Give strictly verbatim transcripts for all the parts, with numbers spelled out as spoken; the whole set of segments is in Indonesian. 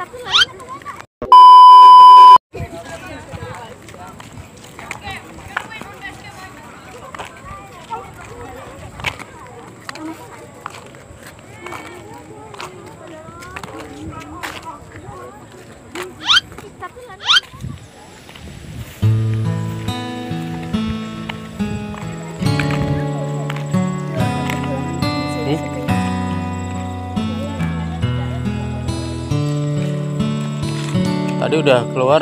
tapi tadi udah keluar.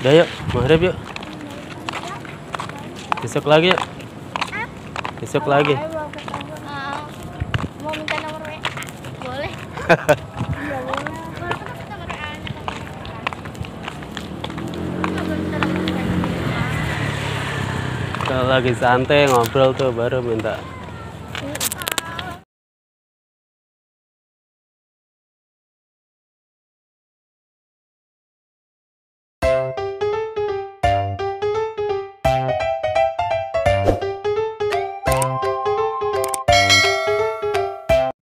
Udah yuk, maghrib yuk. Besok lagi yuk. Besok lagi. Mau minta nomor W A? Boleh. Kita lagi santai ngobrol tuh baru minta.